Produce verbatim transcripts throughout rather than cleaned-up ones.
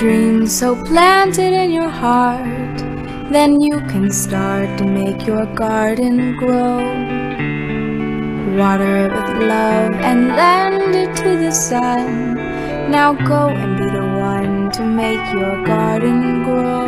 dream so planted in your heart, then you can start to make your garden grow. Water it with love and lend it to the sun. Now go and be the one to make your garden grow.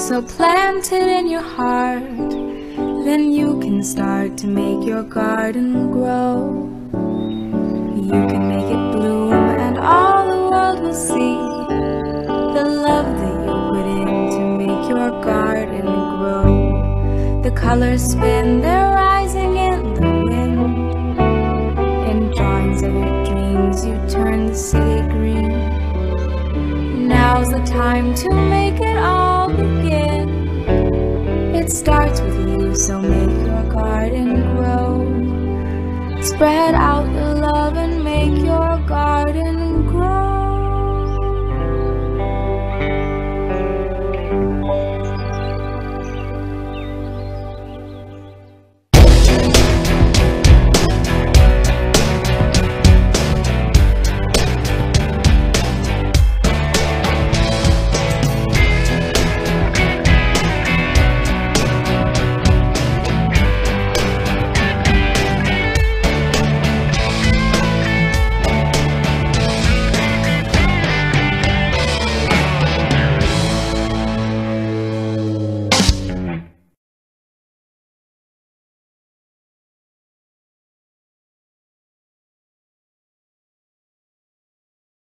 so planted in your heart, then you can start to make your garden grow. You can make it bloom, and all the world will see the love that you put in to make your garden grow. The colors spin, they're rising in the wind. In drawings of your dreams, you turn the city green. Now's the time to make it all begin. It starts with you, so make your garden grow. Spread out the